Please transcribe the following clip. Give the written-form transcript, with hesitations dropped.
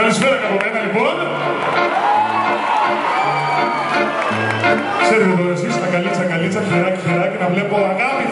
Καλησπέρα από μένα λοιπόν. Ξέρετε τώρα εσείς τα καλίτσα, χεράκι, να βλέπω αγάπη.